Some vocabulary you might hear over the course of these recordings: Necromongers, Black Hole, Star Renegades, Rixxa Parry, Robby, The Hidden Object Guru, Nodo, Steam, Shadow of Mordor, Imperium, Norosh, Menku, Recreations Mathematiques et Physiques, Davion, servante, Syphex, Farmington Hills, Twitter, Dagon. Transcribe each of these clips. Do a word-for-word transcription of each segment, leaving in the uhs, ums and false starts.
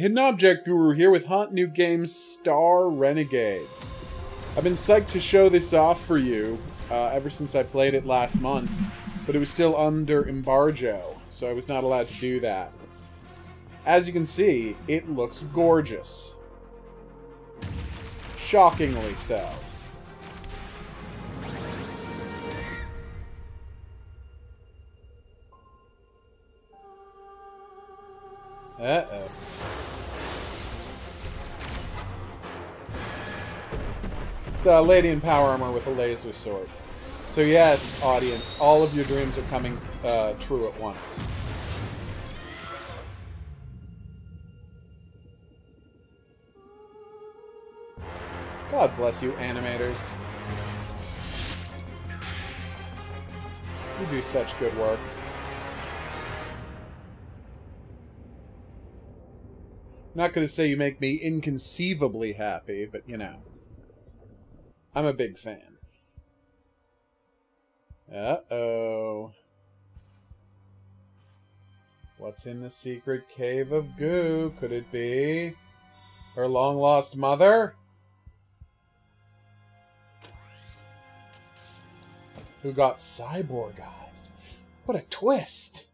Hidden Object Guru here with hot new game Star Renegades. I've been psyched to show this off for you uh, ever since I played it last month, but it was still under embargo, so I was not allowed to do that. As you can see, it looks gorgeous. Shockingly so. Uh-oh. It's a lady in power armor with a laser sword. So yes, audience, all of your dreams are coming uh, true at once. God bless you, animators. You do such good work. Not going to say you make me inconceivably happy, but, you know, I'm a big fan. Uh-oh. What's in the secret cave of goo? Could it be her long-lost mother? Who got cyborgized? What a twist!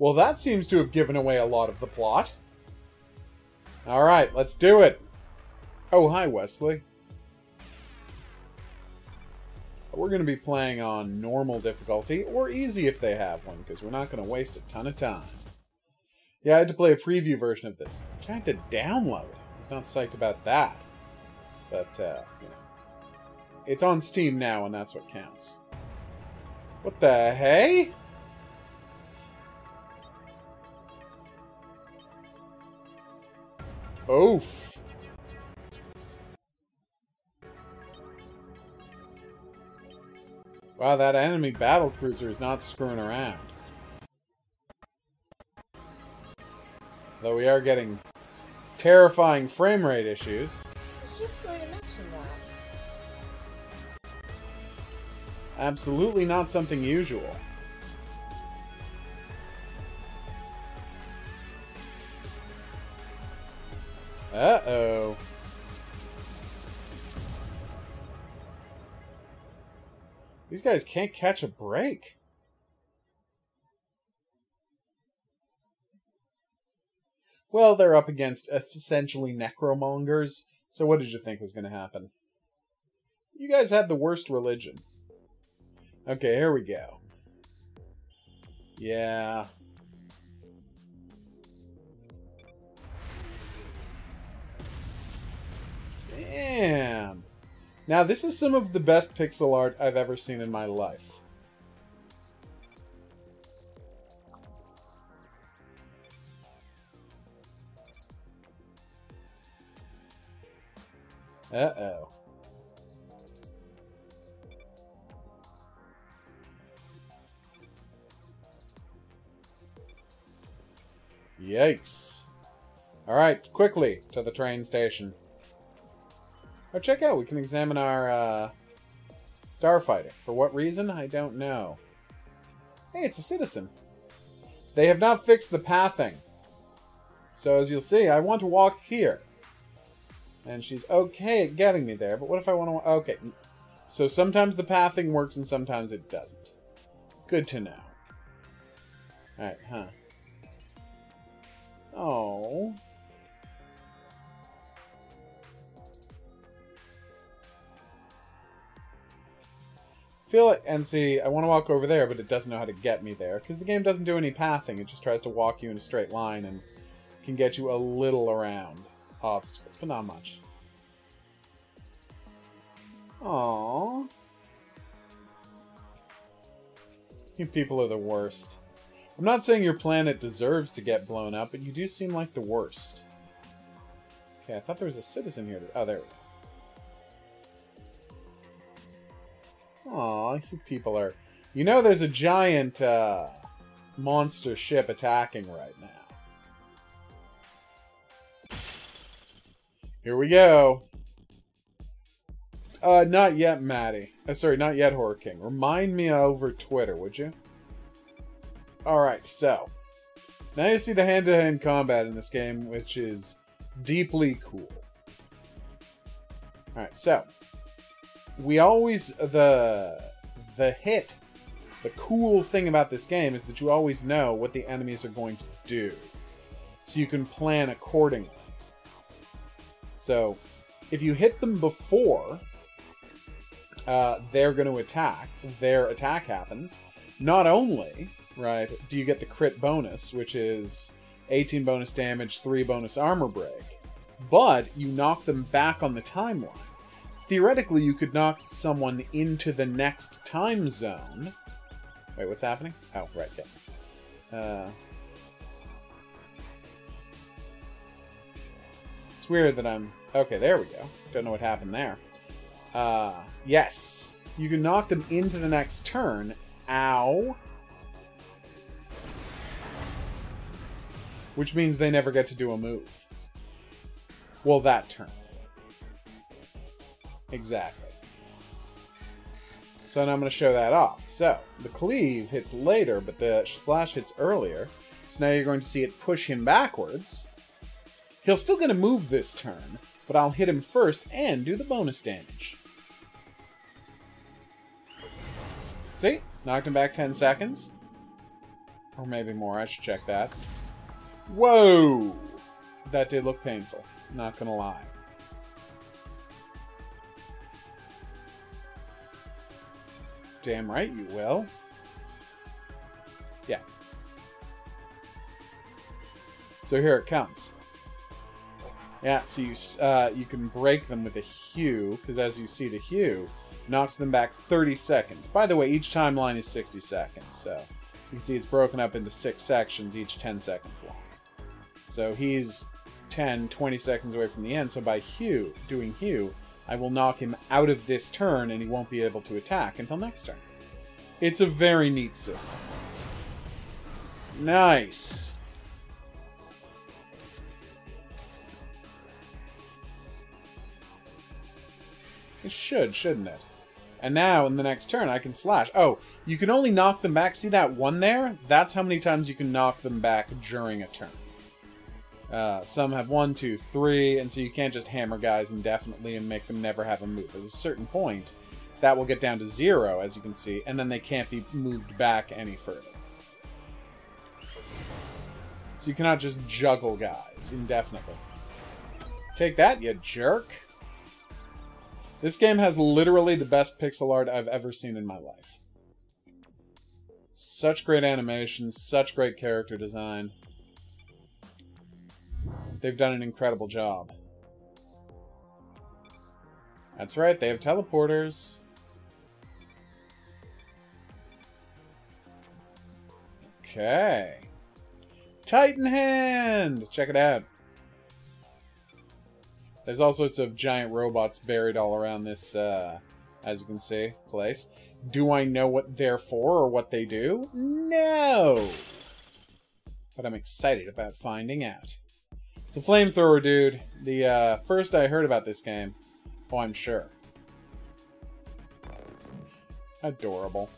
Well, that seems to have given away a lot of the plot. Alright, let's do it. Oh, hi, Wesley. We're going to be playing on normal difficulty, or easy if they have one, because we're not going to waste a ton of time. Yeah, I had to play a preview version of this, which I had to download. I was not psyched about that. But, uh, you know. It's on Steam now, and that's what counts. What the hey? Oof. Wow, that enemy battle cruiser is not screwing around. Though we are getting terrifying frame rate issues. I was just going to mention that. Absolutely not something usual. Uh-oh. These guys can't catch a break. Well, they're up against essentially necromongers, so what did you think was going to happen? You guys had the worst religion. Okay, here we go. Yeah... Damn. Now, this is some of the best pixel art I've ever seen in my life. Uh-oh. Yikes. All right, quickly to the train station. Oh, check out, we can examine our uh, starfighter. For what reason? I don't know. Hey, it's a citizen. They have not fixed the pathing. So as you'll see, I want to walk here. And she's okay at getting me there, but what if I want to... Okay, so sometimes the pathing works and sometimes it doesn't. Good to know. Alright, huh. Oh. Feel like, and see, I want to walk over there, but it doesn't know how to get me there. Because the game doesn't do any pathing. It just tries to walk you in a straight line and can get you a little around obstacles, but not much. Aww. You people are the worst. I'm not saying your planet deserves to get blown up, but you do seem like the worst. Okay, I thought there was a citizen here. To, oh, there we go. Aw, you people are... You know there's a giant uh, monster ship attacking right now. Here we go. Uh, not yet, Maddie. Uh, sorry, not yet, Horror King. Remind me over Twitter, would you? Alright, so. Now you see the hand-to-hand combat in this game, which is deeply cool. Alright, so. We always... The... The hit. The cool thing about this game is that you always know what the enemies are going to do. So you can plan accordingly. So, if you hit them before... Uh, they're going to attack. Their attack happens. Not only, right, do you get the crit bonus, which is eighteen bonus damage, three bonus armor break, but you knock them back on the timeline. Theoretically, you could knock someone into the next time zone. Wait, what's happening? Oh, right, yes. Uh, it's weird that I'm... Okay, there we go. Don't know what happened there. Uh, yes. You can knock them into the next turn. Ow. Which means they never get to do a move. Well, that turn. Exactly. So now I'm going to show that off. So, the cleave hits later, but the slash hits earlier. So now you're going to see it push him backwards. He'll still going to move this turn, but I'll hit him first and do the bonus damage. See? Knocked him back ten seconds. Or maybe more. I should check that. Whoa! That did look painful. Not gonna lie. Damn right you will. Yeah. So here it comes. Yeah, so you, uh, you can break them with a hue, because as you see the hue, knocks them back thirty seconds. By the way, each timeline is sixty seconds, so you can see it's broken up into six sections, each ten seconds long. So he's ten, twenty seconds away from the end, so by hue, doing hue, I will knock him out of this turn, and he won't be able to attack until next turn. It's a very neat system. Nice! It should, shouldn't it? And now, in the next turn, I can slash. Oh, you can only knock them back. See that one there? That's how many times you can knock them back during a turn. Uh, some have one, two, three, and so you can't just hammer guys indefinitely and make them never have a move. At a certain point, that will get down to zero, as you can see, and then they can't be moved back any further. So you cannot just juggle guys indefinitely. Take that, you jerk! This game has literally the best pixel art I've ever seen in my life. Such great animation, such great character design. They've done an incredible job. That's right, they have teleporters. Okay. Titan Hand! Check it out. There's all sorts of giant robots buried all around this, uh, as you can see, place. Do I know what they're for or what they do? No! But I'm excited about finding out. It's a flamethrower, dude. The uh, first I heard about this game. Oh, I'm sure. Adorable.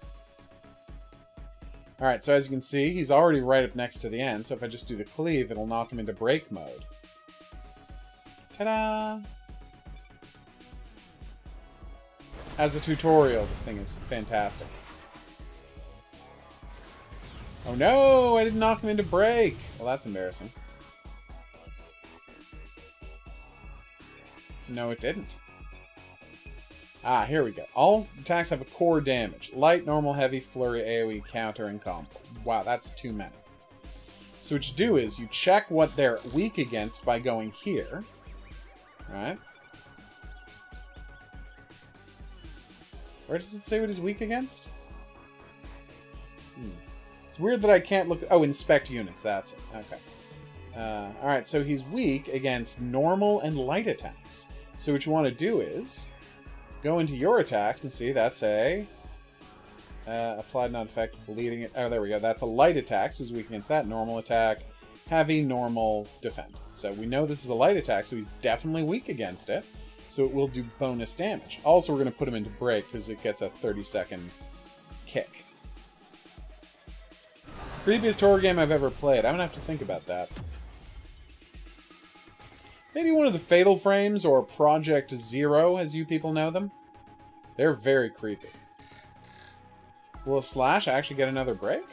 Alright, so as you can see, he's already right up next to the end, so if I just do the cleave, it'll knock him into break mode. Ta-da! As a tutorial, this thing is fantastic. Oh no! I didn't knock him into break! Well, that's embarrassing. No, it didn't. Ah, here we go. All attacks have a core damage. Light, normal, heavy, flurry, AoE, counter, and combo. Wow, that's too many. So what you do is, you check what they're weak against by going here. Right? Where does it say what is weak against? Hmm. It's weird that I can't look... Oh, inspect units, that's it. Okay. Uh, Alright, so he's weak against normal and light attacks. So what you want to do is go into your attacks and see that's a... Uh, applied non-effective bleeding... Oh, there we go. That's a light attack, so he's weak against that. Normal attack, have a normal defender. So we know this is a light attack, so he's definitely weak against it. So it will do bonus damage. Also, we're going to put him into break because it gets a thirty second kick. Previous horror game I've ever played. I'm going to have to think about that. Maybe one of the Fatal Frames or Project Zero, as you people know them. They're very creepy. Will a slash actually get another break?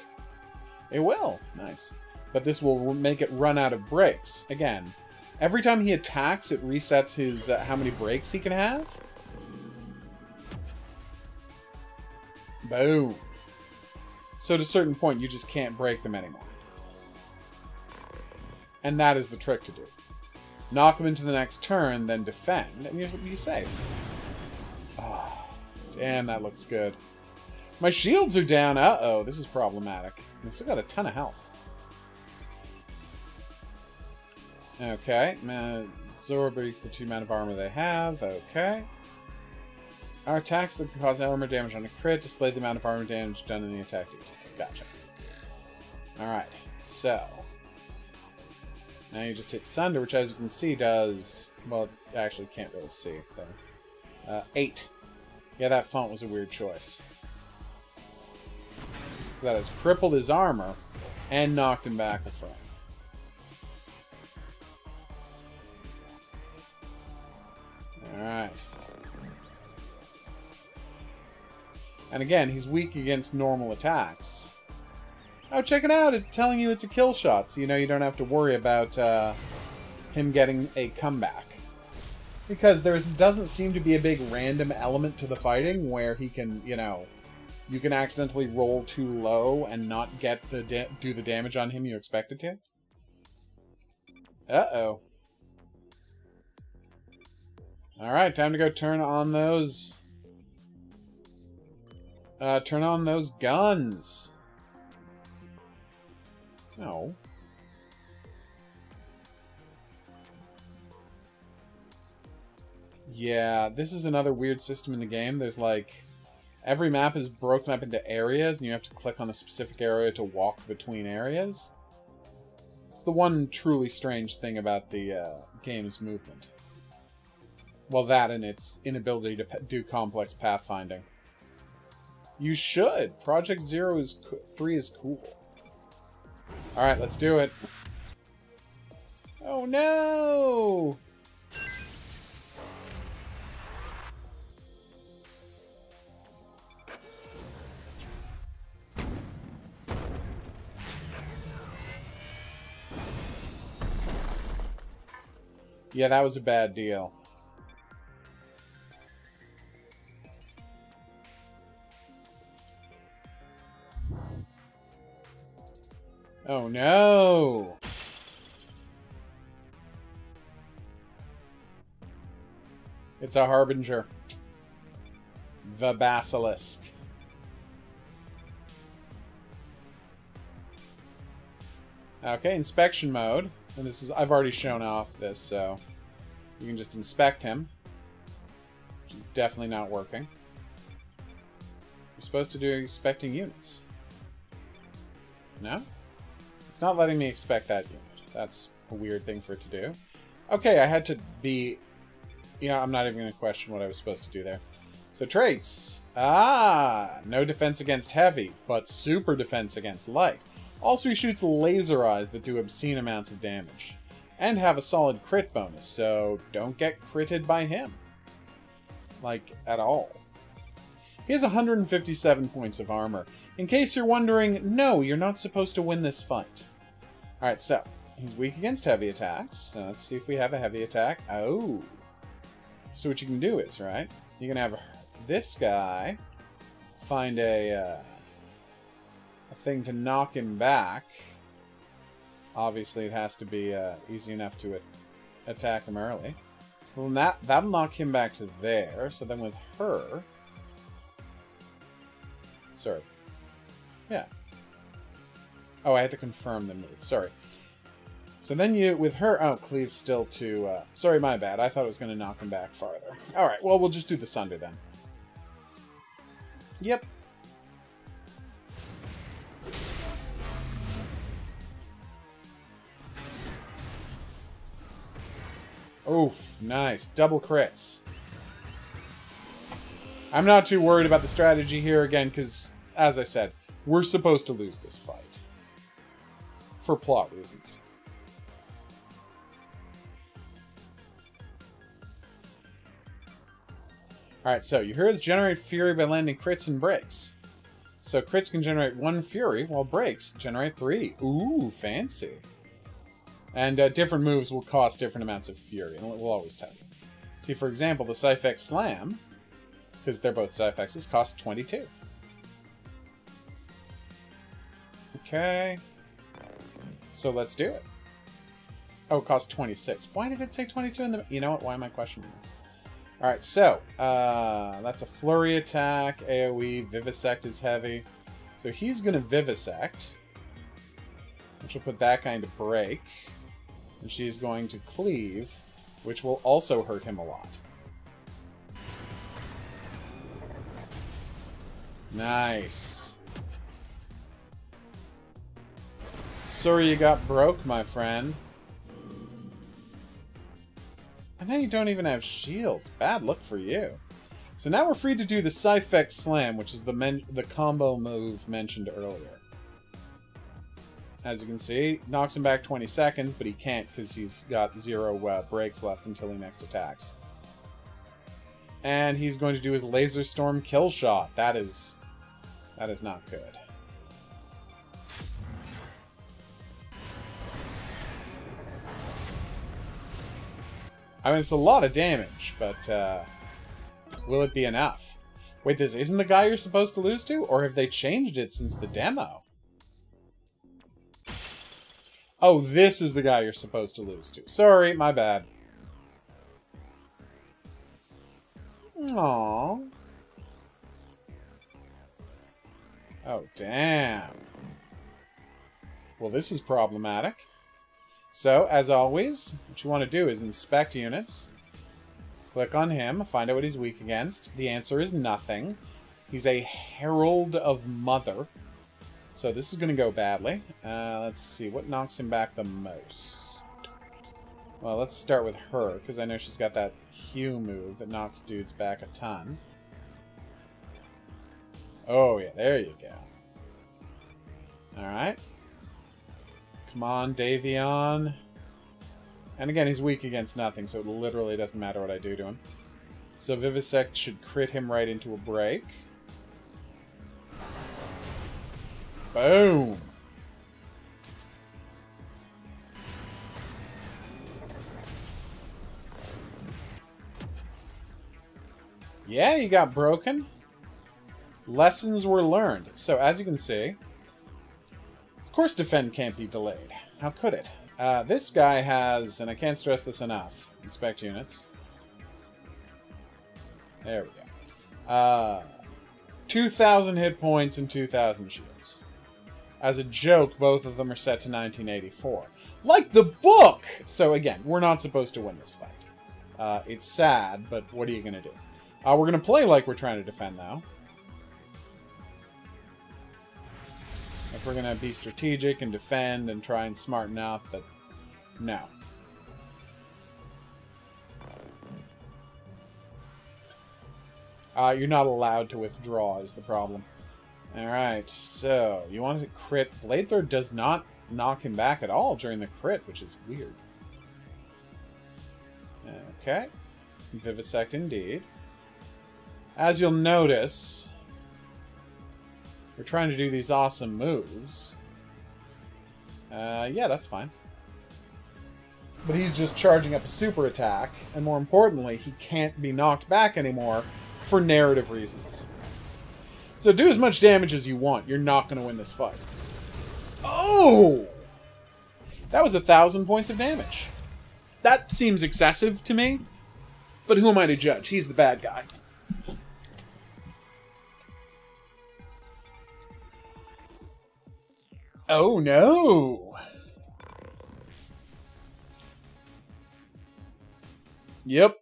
It will. Nice. But this will make it run out of breaks. Again, every time he attacks, it resets his uh, how many breaks he can have. Boom. So at a certain point, you just can't break them anymore. And that is the trick to do. Knock them into the next turn, then defend, and you're, you're safe. Oh, damn, that looks good. My shields are down. Uh-oh, this is problematic. I still got a ton of health. Okay, Zorby for the amount of armor they have. Okay. Our attacks that cause armor damage on a crit display the amount of armor damage done in the attack details. Gotcha. Alright, so... now you just hit Sunder, which as you can see does... well, actually can't really see it though. Uh, eight. Yeah, that font was a weird choice. So that has crippled his armor and knocked him back a frame. Alright. And again, he's weak against normal attacks. Oh, check it out! It's telling you it's a kill shot, so you know you don't have to worry about uh, him getting a comeback. Because there doesn't seem to be a big random element to the fighting where he can, you know, you can accidentally roll too low and not get the da do the damage on him you expected to. Uh-oh. Alright, time to go turn on those... Uh, turn on those guns! No. Yeah, this is another weird system in the game. There's like... every map is broken up into areas, and you have to click on a specific area to walk between areas. It's the one truly strange thing about the uh, game's movement. Well, that and its inability to do complex pathfinding. You should! Project Zero is co- three is cool. Alright, let's do it. Oh no! Yeah, that was a bad deal. Oh no! It's a harbinger. The basilisk. Okay, inspection mode. And this is, I've already shown off this, so you can just inspect him. Which is definitely not working. You're supposed to do inspecting units. No? It's not letting me expect that unit. That's a weird thing for it to do. Okay, I had to be... you know, I'm not even going to question what I was supposed to do there. So, traits. Ah! No defense against heavy, but super defense against light. Also, he shoots laser eyes that do obscene amounts of damage. And have a solid crit bonus, so don't get critted by him. Like, at all. He has one hundred fifty-seven points of armor. In case you're wondering, no, you're not supposed to win this fight. Alright, so, he's weak against heavy attacks. So let's see if we have a heavy attack. Oh. So what you can do is, right, you can have this guy find a, uh, a thing to knock him back. Obviously, it has to be uh, easy enough to attack him early. So then that, that'll knock him back to there. So then with her... sorry. Yeah. Oh, I had to confirm the move. Sorry. So then you, with her... oh, Cleave's still to... Uh, sorry, my bad. I thought it was going to knock him back farther. Alright, well, we'll just do the Sunder then. Yep. Oof, nice. Double crits. I'm not too worried about the strategy here again, because, as I said, we're supposed to lose this fight. For plot reasons. Alright, so you hear us generate fury by landing crits and breaks. So crits can generate one fury, while breaks generate three. Ooh, fancy. And uh, different moves will cost different amounts of fury, and it will always tell you. See, for example, the Syphex Slam, because they're both Syphexes, costs twenty-two. Okay. So let's do it. Oh, it costs twenty-six. Why did it say twenty-two in the... You know what? Why am I questioning this? Alright, so, uh, that's a flurry attack, AoE, Vivisect is heavy. So he's going to Vivisect, which will put that kind of break. And she's going to Cleave, which will also hurt him a lot. Nice. Sorry you got broke, my friend. And now you don't even have shields. Bad luck for you. So now we're free to do the Syphex Slam, which is the men the combo move mentioned earlier. As you can see, knocks him back twenty seconds, but he can't because he's got zero uh, breaks left until he next attacks. And he's going to do his Laser Storm Kill Shot. That is, that is not good. I mean, it's a lot of damage, but uh, will it be enough? Wait, this isn't the guy you're supposed to lose to? Or have they changed it since the demo? Oh, this is the guy you're supposed to lose to. Sorry, my bad. Aww. Oh, damn. Well, this is problematic. So, as always, what you want to do is inspect units. Click on him, find out what he's weak against. The answer is nothing. He's a Herald of Mother. So this is going to go badly. Uh, let's see, what knocks him back the most? Well, let's start with her, because I know she's got that Hue move that knocks dudes back a ton. Oh yeah, there you go. Alright. Come on, Davion. And again, he's weak against nothing, so it literally doesn't matter what I do to him. So Vivisect should crit him right into a break. Boom! Yeah, you got broken. Lessons were learned. So, as you can see... Of course defend can't be delayed. How could it? Uh, this guy has, and I can't stress this enough, inspect units. There we go. Uh, two thousand hit points and two thousand shields. As a joke, both of them are set to nineteen eighty-four. Like the book! So again, we're not supposed to win this fight. Uh, it's sad, but what are you going to do? Uh, we're going to play like we're trying to defend, though. Like we're gonna be strategic and defend and try and smarten up, but no. Uh, you're not allowed to withdraw is the problem. Alright, so you want to crit. Blade Throw does not knock him back at all during the crit, which is weird. Okay. Vivisect indeed. As you'll notice... We're trying to do these awesome moves. Uh, yeah, that's fine. But he's just charging up a super attack, and more importantly, he can't be knocked back anymore for narrative reasons. So do as much damage as you want. You're not going to win this fight. Oh! That was a thousand points of damage. That seems excessive to me, but who am I to judge? He's the bad guy. Oh no! Yep.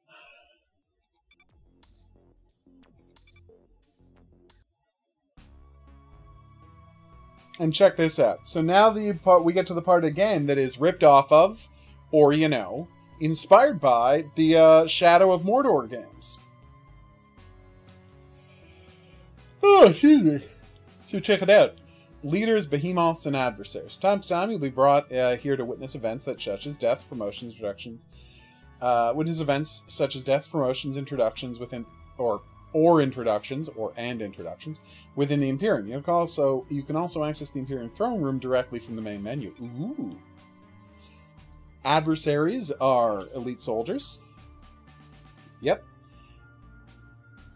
And check this out. So now the part we get to the part of the game that is ripped off of, or you know, inspired by the uh, Shadow of Mordor games. Oh, excuse me. So check it out. Leaders, behemoths, and adversaries. From time to time, you'll be brought uh, here to witness events that such as deaths, promotions, introductions. Uh, witness events such as deaths, promotions, introductions within, or or introductions, or and introductions within the Imperium. You can also you can also access the Imperium throne room directly from the main menu. Ooh. Adversaries are elite soldiers. Yep.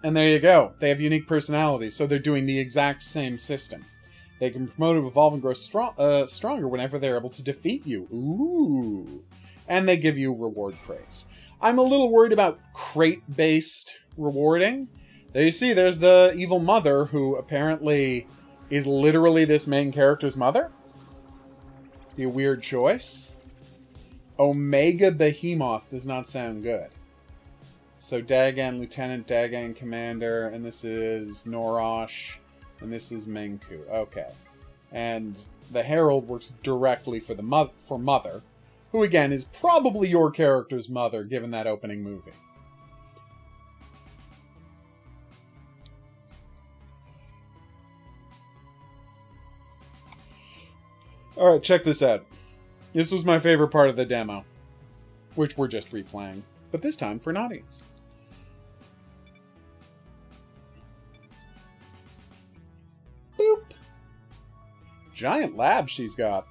And there you go. They have unique personalities, so they're doing the exact same system. They can promote, evolve, and grow strong, uh, stronger whenever they're able to defeat you. Ooh. And they give you reward crates. I'm a little worried about crate-based rewarding. There you see, there's the evil mother, who apparently is literally this main character's mother. Be a weird choice. Omega Behemoth does not sound good. So Dagon Lieutenant, Dagon Commander, and this is Norosh. And this is Menku. Okay. And the Herald works directly for the mo for Mother, who again is probably your character's mother, given that opening movie. Alright, check this out. This was my favorite part of the demo, which we're just replaying, but this time for an audience. Boop. Giant lab she's got.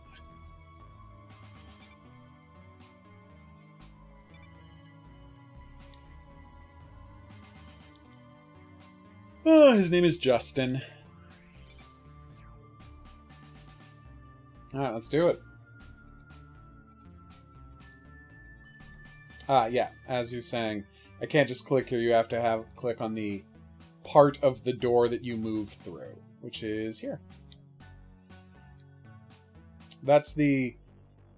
Oh, his name is Justin. Alright, let's do it. Ah, yeah, as you're saying, I can't just click here. You have to have click on the part of the door that you move through, which is here. That's the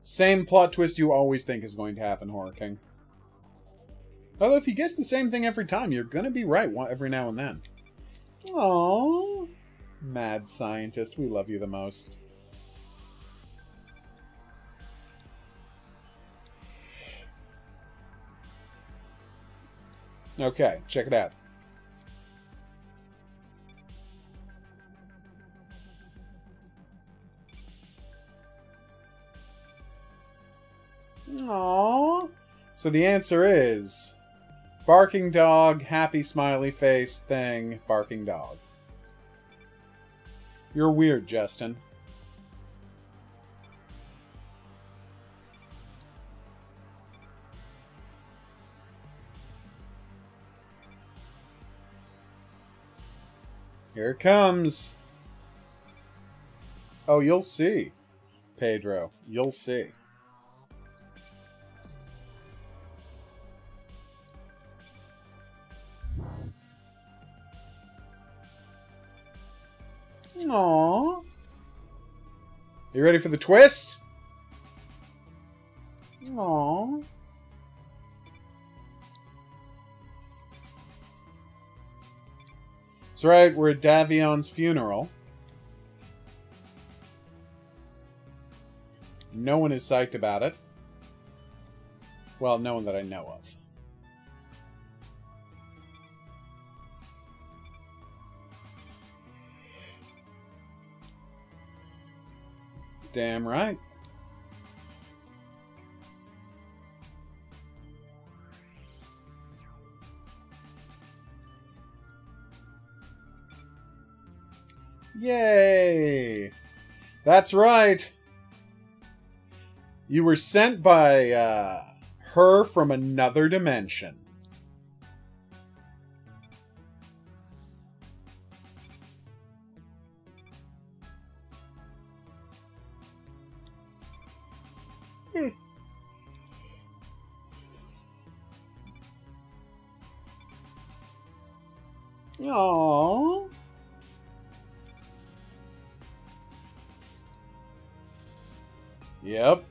same plot twist you always think is going to happen, Horror King. Although if you guess the same thing every time, you're going to be right every now and then. Aww. Mad scientist, we love you the most. Okay, check it out. Aww. So the answer is barking dog, happy smiley face thing, barking dog. You're weird, Justin. Here it comes. Oh, you'll see, Pedro. You'll see. Aww. You ready for the twist? Aww. That's right, we're at Davion's funeral. No one is psyched about it. Well, no one that I know of. Damn right. Yay! That's right! You were sent by uh, her from another dimension. Hmm. Aww. Yep.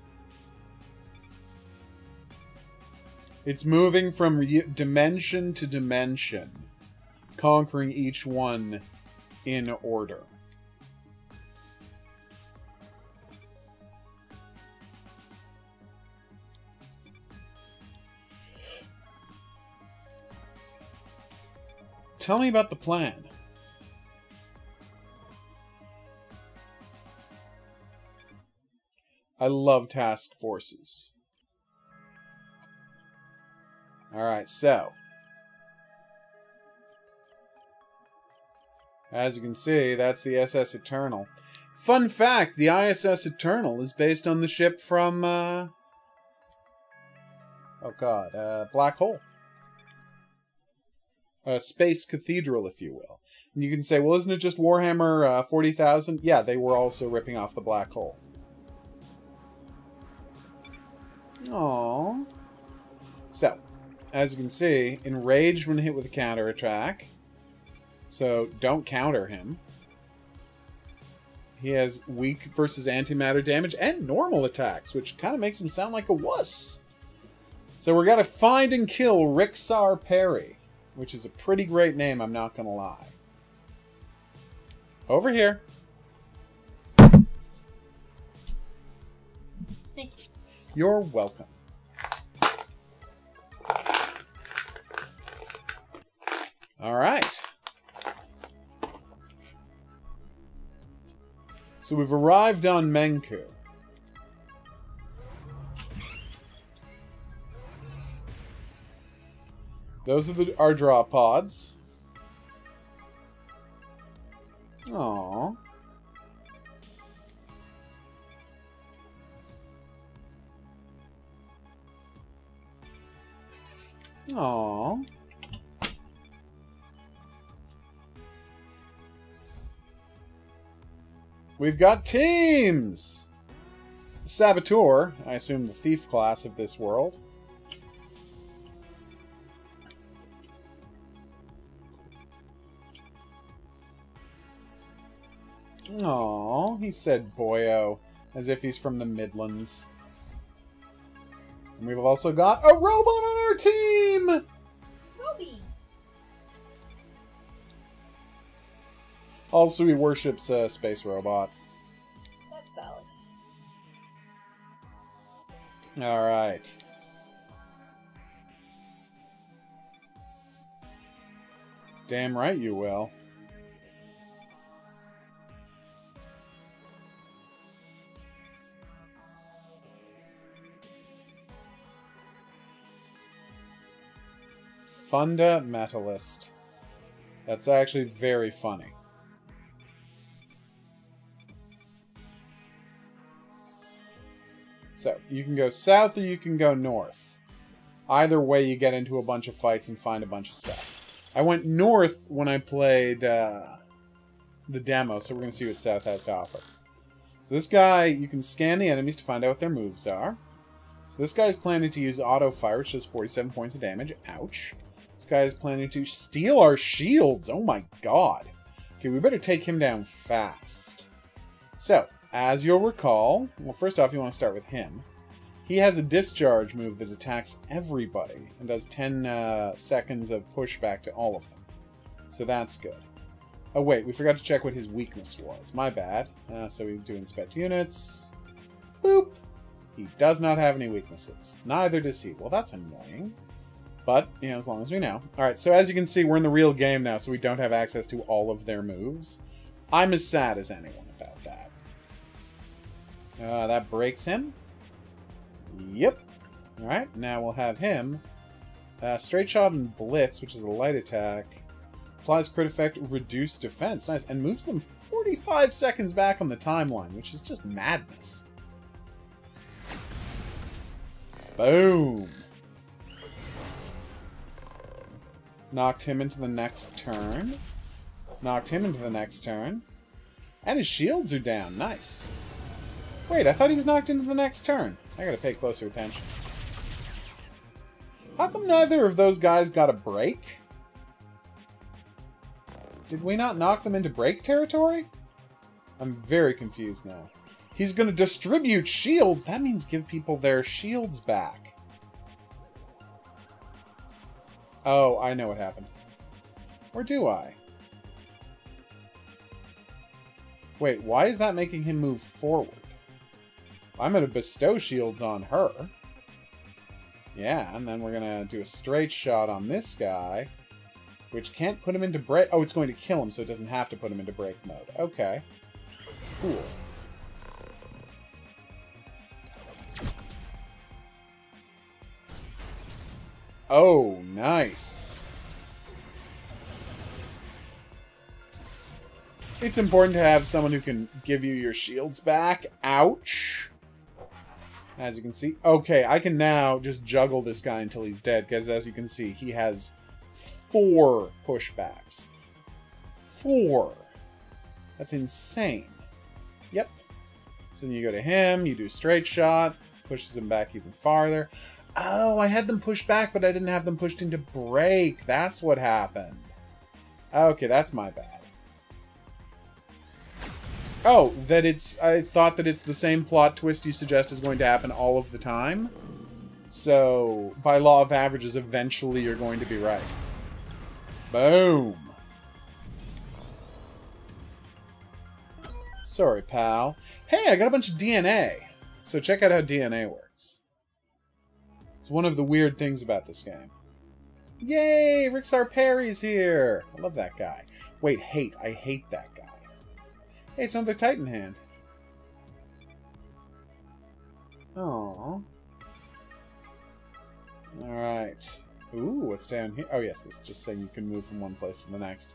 It's moving from dimension to dimension, conquering each one in order. tell me about the plan. I love task forces. Alright, so. As you can see, that's the S S Eternal. Fun fact, the I S S Eternal is based on the ship from, uh... oh god, uh, Black Hole. A space cathedral, if you will. And you can say, well, isn't it just Warhammer uh, forty thousand? Yeah, they were also ripping off the Black Hole. Aww. So, as you can see, enraged when hit with a counterattack. So, don't counter him. He has weak versus antimatter damage and normal attacks, which kind of makes him sound like a wuss. So we're gonna find and kill Rixxa Parry, which is a pretty great name, I'm not gonna lie. Over here. Thank you. You're welcome. All right. So we've arrived on Menku. Those are the, our draw pods. Aww. Aww. We've got teams! The Saboteur, I assume the thief class of this world. Aww, he said boyo, as if he's from the Midlands. And we've also got a robot on our team! Robby! Also, he worships a space robot. That's valid. Alright. Damn right you will. Fundamentalist. That's actually very funny. So, you can go south or you can go north. Either way, you get into a bunch of fights and find a bunch of stuff. I went north when I played uh, the demo, so we're going to see what south has to offer. So this guy, you can scan the enemies to find out what their moves are. So this guy is planning to use auto fire, which does forty-seven points of damage. Ouch. This guy is planning to steal our shields. Oh my god. Okay, we better take him down fast. So, as you'll recall, well, first off, you want to start with him. He has a discharge move that attacks everybody and does ten uh, seconds of pushback to all of them. So that's good. Oh, wait, we forgot to check what his weakness was. My bad. Uh, so we do inspect units. Boop! He does not have any weaknesses. Neither does he. Well, that's annoying. But, you know, as long as we know. Alright, so as you can see, we're in the real game now, so we don't have access to all of their moves. I'm as sad as anyone about that. Uh, that breaks him. Yep. Alright, now we'll have him. Uh, straight shot and blitz, which is a light attack. Applies crit effect, reduced defense. Nice. And moves them forty-five seconds back on the timeline, which is just madness. Boom. Knocked him into the next turn. Knocked him into the next turn. And his shields are down. Nice. Wait, I thought he was knocked into the next turn. I gotta pay closer attention. How come neither of those guys got a break? Did we not knock them into break territory? I'm very confused now. He's gonna distribute shields. That means give people their shields back. Oh, I know what happened. Or do I? Wait, why is that making him move forward? I'm going to bestow shields on her. Yeah, and then we're going to do a straight shot on this guy. which can't put him into break... Oh, it's going to kill him, so it doesn't have to put him into break mode. Okay. Cool. Oh, nice. It's important to have someone who can give you your shields back. Ouch. As you can see. Okay, I can now just juggle this guy until he's dead, because as you can see, he has four pushbacks. Four. That's insane. Yep. So then you go to him, you do straight shot, pushes him back even farther. Oh, I had them pushed back, but I didn't have them pushed into break. That's what happened. Okay, that's my bad. Oh, that it's... I thought that it's the same plot twist you suggest is going to happen all of the time. So, by law of averages, eventually you're going to be right. Boom. Sorry, pal. Hey, I got a bunch of D N A. So check out how D N A works. One of the weird things about this game. Yay! Rixxa Parry's here! I love that guy. Wait, hate. I hate that guy. Hey, it's another Titan Hand. Aww. Alright. Ooh, what's down here? Oh yes, this is just saying you can move from one place to the next.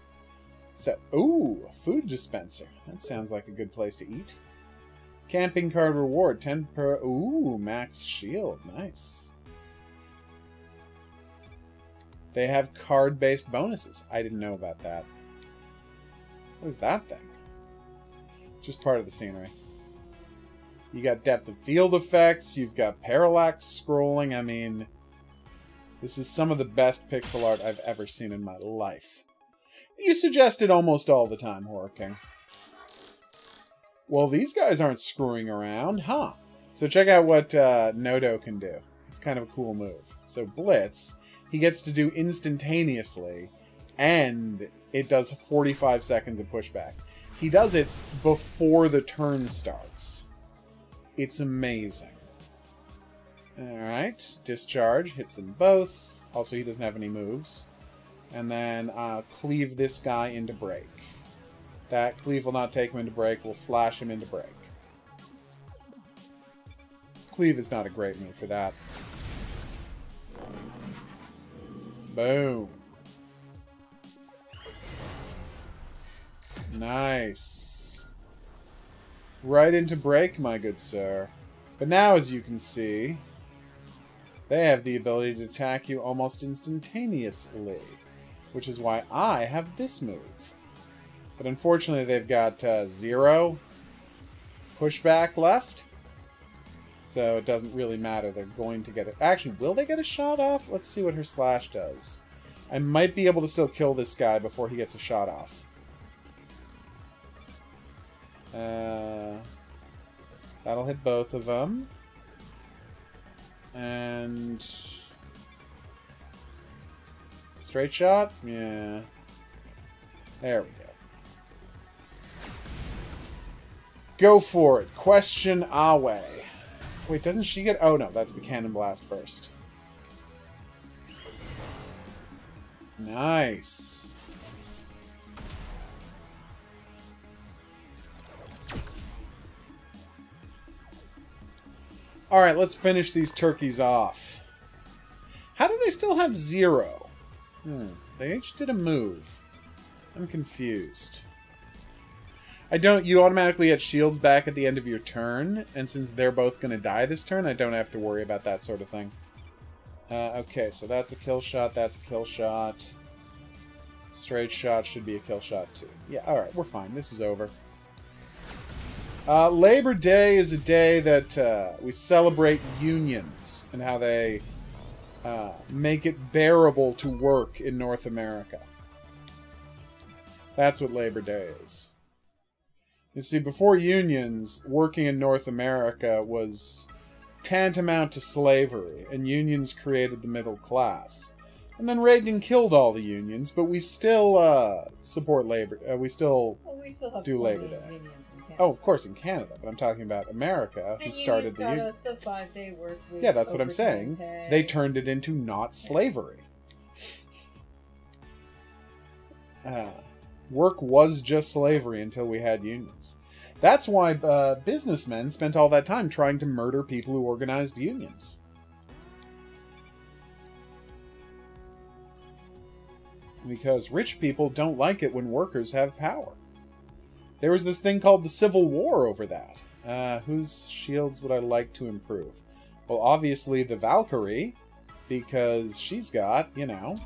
So, ooh, a food dispenser. That sounds like a good place to eat. Camping card reward, ten per... Ooh, max shield. Nice. They have card-based bonuses. I didn't know about that. What is that thing? Just part of the scenery. You got depth of field effects. You've got parallax scrolling. I mean, this is some of the best pixel art I've ever seen in my life. You suggest it almost all the time, Horror King. Well, these guys aren't screwing around, huh? So check out what uh, Nodo can do. It's kind of a cool move. So Blitz... He gets to do instantaneously, and it does forty-five seconds of pushback. He does it before the turn starts. It's amazing. Alright, discharge, hits them both. Also, he doesn't have any moves. And then uh, cleave this guy into break. That cleave will not take him into break, will slash him into break. Cleave is not a great move for that. Boom. Nice. Right into break, my good sir. But now, as you can see, they have the ability to attack you almost instantaneously, which is why I have this move. But unfortunately, they've got uh, zero pushback left. So it doesn't really matter. They're going to get it. Actually, will they get a shot off? Let's see what her slash does. I might be able to still kill this guy before he gets a shot off. Uh, that'll hit both of them. And... Straight shot? Yeah. There we go. Go for it. Question Awe. Wait, doesn't she get... Oh, no, that's the cannon blast first. Nice. Alright, let's finish these turkeys off. How do they still have zero? Hmm, they each did a move. I'm confused. I don't, you automatically get shields back at the end of your turn, and since they're both going to die this turn, I don't have to worry about that sort of thing. Uh, okay, so that's a kill shot, that's a kill shot. Straight shot should be a kill shot too. Yeah, alright, we're fine, this is over. Uh, Labor Day is a day that uh, we celebrate unions and how they uh, make it bearable to work in North America. That's what Labor Day is. You see, before unions, working in North America was tantamount to slavery, and unions created the middle class. And then Reagan killed all the unions, but we still uh, support labor. Uh, we still, well, we still have do Labor Day. Oh, of course, in Canada, but I'm talking about America, who and started the got union. Us the five-day work week. Yeah, that's what I'm saying. Pay. They turned it into not slavery. uh, work was just slavery until we had unions. That's why uh, businessmen spent all that time trying to murder people who organized unions. Because rich people don't like it when workers have power. There was this thing called the Civil War over that. Uh, whose shields would I like to improve? Well, obviously the Valkyrie, because she's got, you know...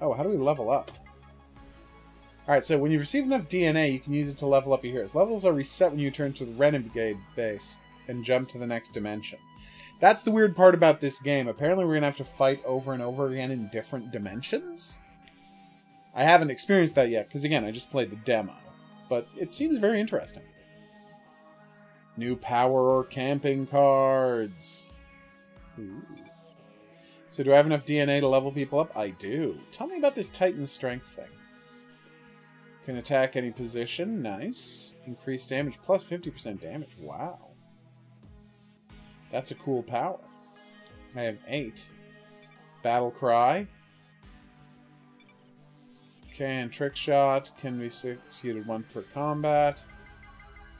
Oh, how do we level up? Alright, so when you receive enough D N A, you can use it to level up your heroes. Levels are reset when you return to the Renegade base and jump to the next dimension. That's the weird part about this game. Apparently we're going to have to fight over and over again in different dimensions? I haven't experienced that yet, because again, I just played the demo. But it seems very interesting. New power or camping cards. Ooh. So do I have enough D N A to level people up? I do. Tell me about this Titan Strength thing. Can attack any position. Nice. Increased damage. Plus fifty percent damage. Wow. That's a cool power. I have eight. Battle Cry. Okay, and Trick Shot can be executed one per combat.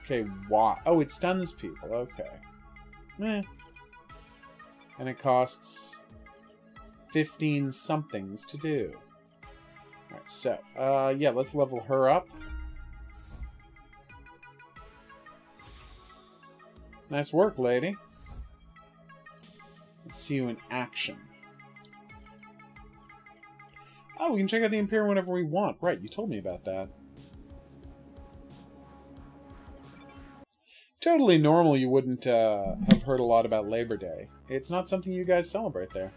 Okay, why? Oh, it stuns people. Okay. Meh. And it costs fifteen somethings to do. Alright, so, uh, yeah, let's level her up. Nice work, lady. Let's see you in action. Oh, we can check out the Imperium whenever we want. Right, you told me about that. Totally normal you wouldn't uh, have heard a lot about Labor Day. It's not something you guys celebrate there.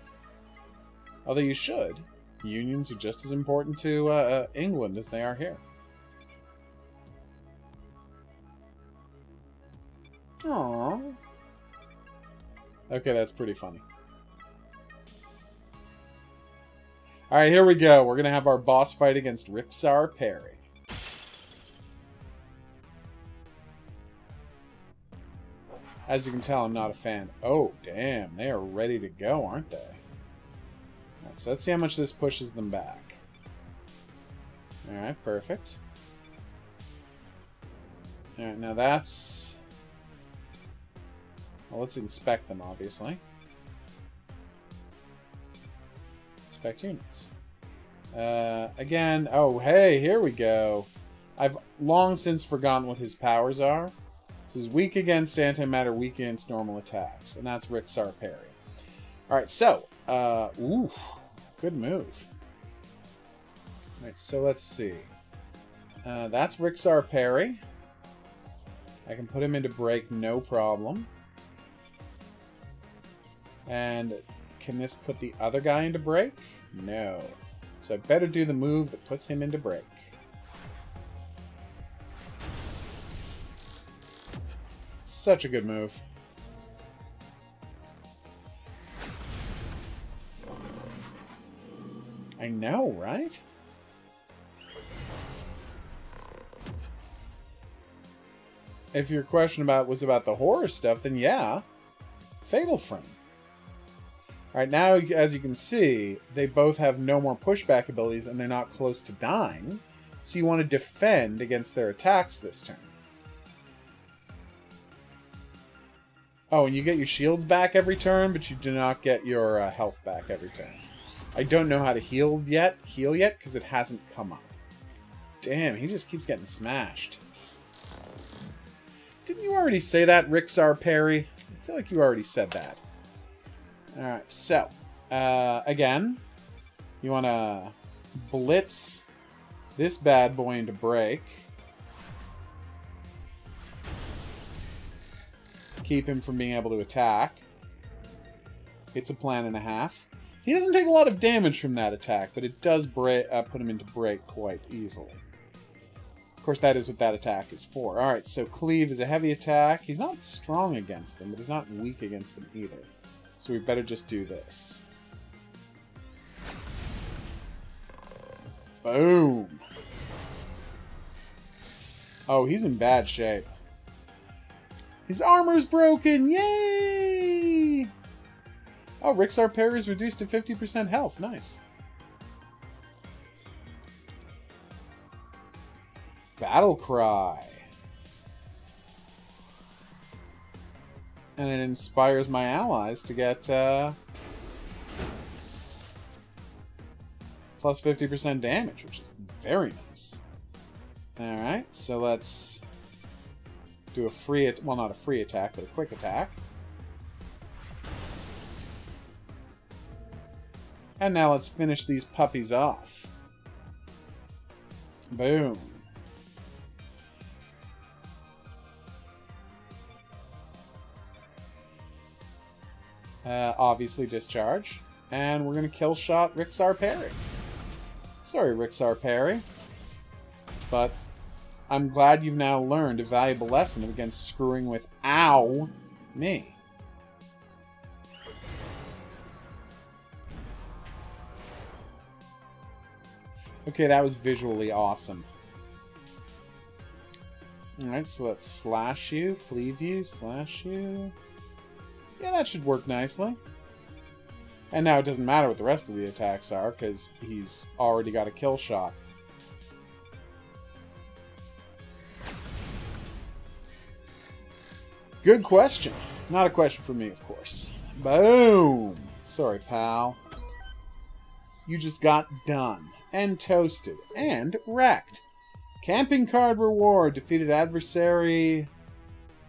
Although you should. Unions are just as important to uh, uh, England as they are here. Aww. Okay, that's pretty funny. Alright, here we go. We're going to have our boss fight against Rixxa Parry. As you can tell, I'm not a fan. Oh, damn. They are ready to go, aren't they? Alright, so let's see how much this pushes them back. Alright, perfect. Alright, now that's... Well, let's inspect them, obviously. Inspect units. Uh, again, oh, hey, here we go. I've long since forgotten what his powers are. So he's weak against antimatter, weak against normal attacks. And that's Rixxa Parry. Alright, so, uh, ooh, good move. Alright, so let's see. Uh, that's Rixxa Parry. I can put him into break, no problem. And can this put the other guy into break? No. So I better do the move that puts him into break. Such a good move. I know, right? If your question about was about the horror stuff, then yeah. Fatal Frame. Alright, now, as you can see, they both have no more pushback abilities and they're not close to dying, so you want to defend against their attacks this turn. Oh, and you get your shields back every turn, but you do not get your uh, health back every turn. I don't know how to heal yet, heal yet, because it hasn't come up. Damn, he just keeps getting smashed. Didn't you already say that, Rixxa Parry? I feel like you already said that. Alright, so, uh, again, you want to blitz this bad boy into break. Keep him from being able to attack. It's a plan and a half. He doesn't take a lot of damage from that attack, but it does break, uh, put him into break quite easily. Of course, that is what that attack is for. Alright, so cleave is a heavy attack. He's not strong against them, but he's not weak against them either. So we better just do this. Boom! Oh, he's in bad shape. His armor's broken! Yay! Oh, Rixxa Parry's reduced to fifty percent health. Nice. Battle Cry. And it inspires my allies to get uh, plus fifty percent damage, which is very nice. Alright, so let's do a free, at well not a free attack, but a quick attack. And now let's finish these puppies off. Boom. Uh, obviously discharge. And we're going to kill shot Rixxa Parry. Sorry, Rixxa Parry. But I'm glad you've now learned a valuable lesson against screwing with ow me. Okay, that was visually awesome. Alright, so let's slash you, cleave you, slash you. Yeah, that should work nicely. And now it doesn't matter what the rest of the attacks are, because he's already got a kill shot. Good question. Not a question for me, of course. Boom! Sorry, pal. You just got done. And toasted. And wrecked. Camping card reward. Defeated adversary...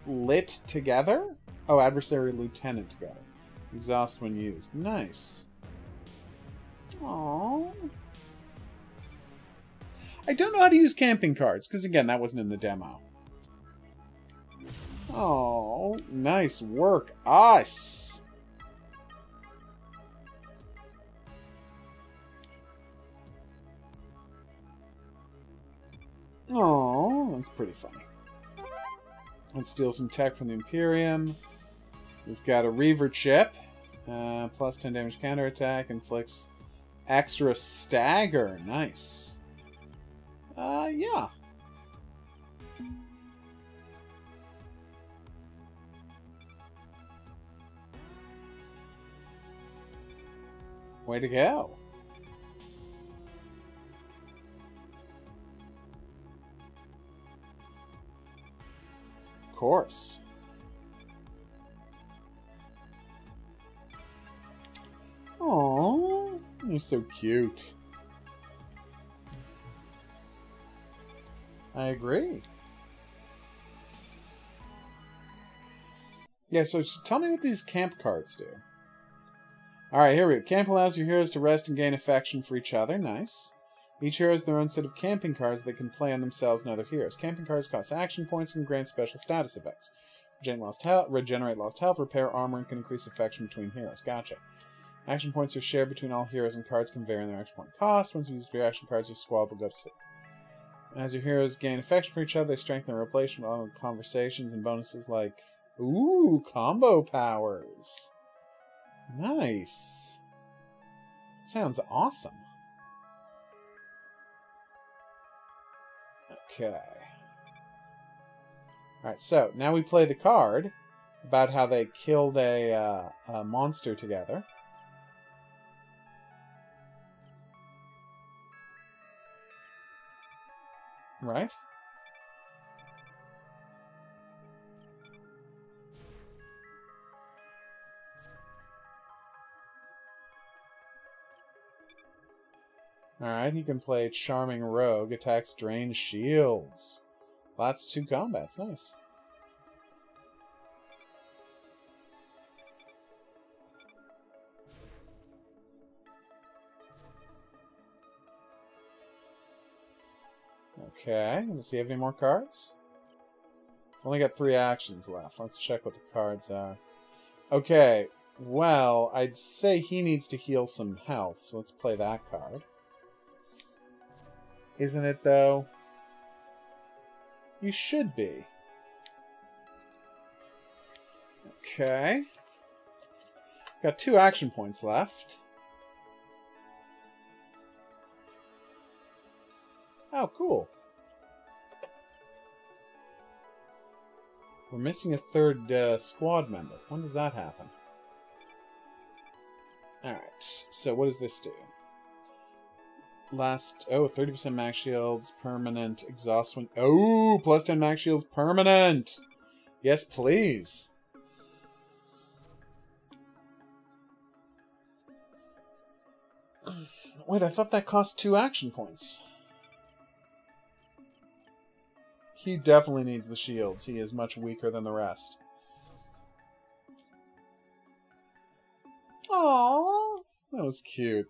Lit together? Oh, adversary lieutenant together. Exhaust when used. Nice. Aww. I don't know how to use camping cards, because again, that wasn't in the demo. Oh, nice work, us! Oh, that's pretty funny. Let's steal some tech from the Imperium. We've got a Reaver chip. Uh, plus ten damage counterattack. Inflicts extra stagger. Nice. Uh, yeah. Way to go. Of course. Aww, you're so cute. I agree. Yeah, so tell me what these camp cards do. Alright, here we go. Camp allows your heroes to rest and gain affection for each other. Nice. Each hero has their own set of camping cards that they can play on themselves and other heroes. Camping cards cost action points and grant special status effects. Regenerate lost health, regenerate lost health, repair armor, and can increase affection between heroes. Gotcha. Action points are shared between all heroes, and cards can vary in their action point cost. Once you use your action cards, your squad will go to sleep. As your heroes gain affection for each other, they strengthen their relation with conversations and bonuses like... Ooh, combo powers! Nice. That sounds awesome. Okay. Alright, so now we play the card about how they killed a, uh, a monster together. Right? Alright, he can play Charming Rogue, attacks drain shields. Well, that's two combats, nice. Okay, does he have any more cards? Only got three actions left. Let's check what the cards are. Okay, well, I'd say he needs to heal some health, so let's play that card. Isn't it, though? You should be. Okay. Got two action points left. Oh, cool. We're missing a third uh, squad member. When does that happen? Alright, so what does this do? last... Oh, thirty percent max shields, permanent, exhaust when... Oh, plus ten max shields, permanent! Yes, please! Wait, I thought that cost two action points. He definitely needs the shields. He is much weaker than the rest. Aww, that was cute.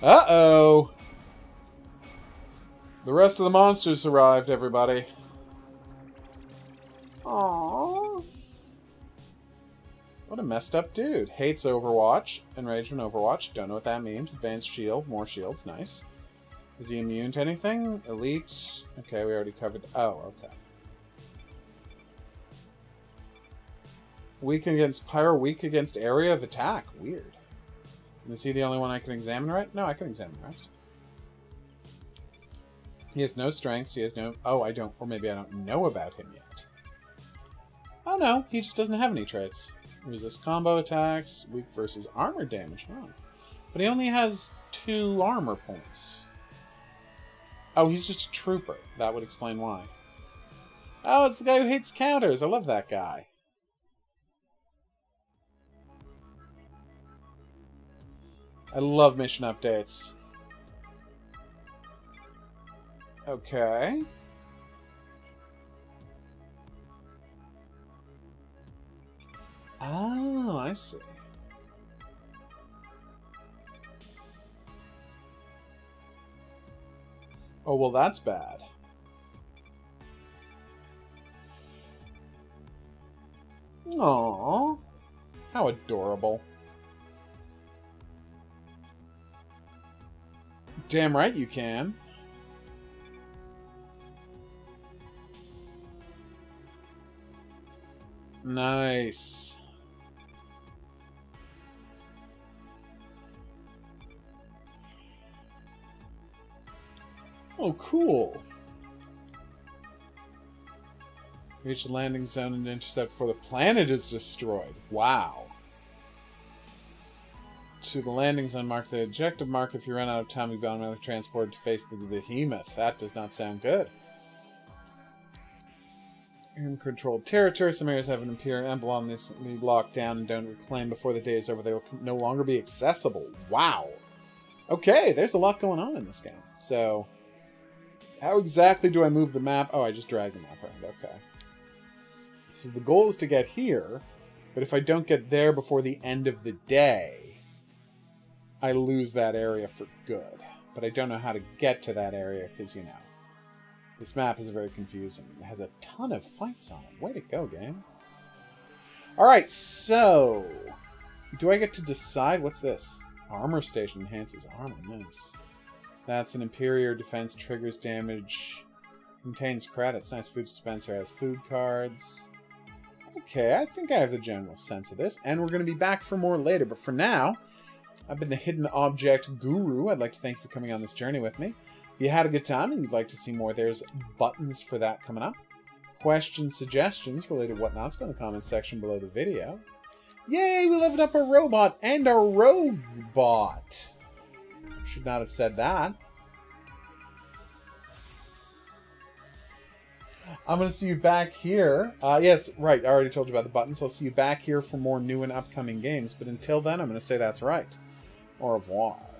Uh-oh! The rest of the monsters arrived, everybody. Aww. What a messed up dude. Hates Overwatch. Enraged when Overwatch. Don't know what that means. Advanced shield. More shields. Nice. Is he immune to anything? Elite. Okay, we already covered... Oh, okay. Weak against Pyro. Weak against area of attack. Weird. And is he the only one I can examine right? No, I can examine the rest. He has no strengths. He has no... Oh, I don't... Or maybe I don't know about him yet. Oh, no. He just doesn't have any traits. Resist combo attacks. Weak versus armor damage. Huh. But he only has two armor points. Oh, he's just a trooper. That would explain why. Oh, it's the guy who hates counters. I love that guy. I love mission updates. Okay. Oh, I see. Oh, well, that's bad. Aww. How adorable. Damn right you can. Nice. Oh, cool. Reach the landing zone and intercept before the planet is destroyed. Wow. To the landing zone, mark the objective mark. If you run out of time, you'll be automatically transported to face the behemoth. That does not sound good. In controlled territory, some areas have an Imperium emblem. They need locked down and don't reclaim before the day is over. They will no longer be accessible. Wow. Okay, there's a lot going on in this game. So... How exactly do I move the map? Oh, I just dragged the map around. Okay. So the goal is to get here, but if I don't get there before the end of the day, I lose that area for good. But I don't know how to get to that area because, you know, this map is very confusing. It has a ton of fights on it. Way to go, game. Alright, so... Do I get to decide? What's this? Armor station enhances armor. Nice. That's an Imperium defense, triggers damage, contains credits. Nice food dispenser, has food cards. Okay, I think I have the general sense of this, and we're going to be back for more later. But for now, I've been the Hidden Object Guru. I'd like to thank you for coming on this journey with me. If you had a good time and you'd like to see more, there's buttons for that coming up. Questions, suggestions, related whatnots, go in the comments section below the video. Yay, we leveled up our robot and our robot! Should not have said that. I'm going to see you back here. Uh, yes, right. I already told you about the button, so I'll see you back here for more new and upcoming games. But until then, I'm going to say that's right. Au revoir.